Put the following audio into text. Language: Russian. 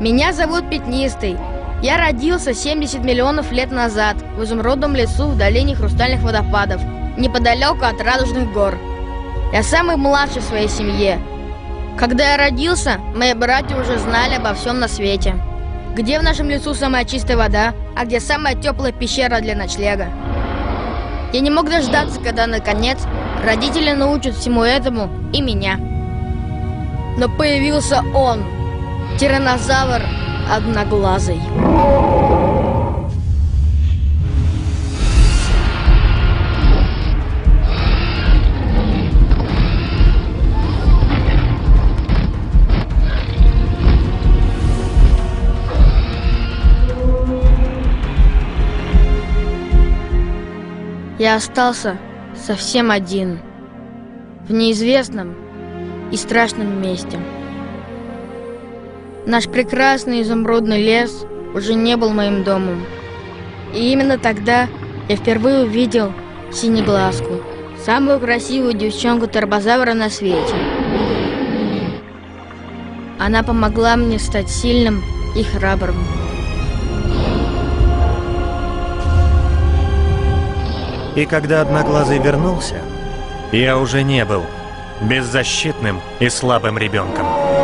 Меня зовут Пятнистый. Я родился 70 миллионов лет назад в изумрудном лесу в долине хрустальных водопадов, неподалеку от Радужных гор. Я самый младший в своей семье. Когда я родился, мои братья уже знали обо всем на свете. Где в нашем лесу самая чистая вода, а где самая теплая пещера для ночлега. Я не мог дождаться, когда, наконец, родители научат всему этому и меня. Но появился он, тираннозавр-одноглазый. Я остался совсем один, в неизвестном и страшном месте. Наш прекрасный изумрудный лес уже не был моим домом. И именно тогда я впервые увидел Синеглазку, самую красивую девчонку-торбозавра на свете. Она помогла мне стать сильным и храбрым. И когда Одноглазый вернулся, я уже не был беззащитным и слабым ребенком.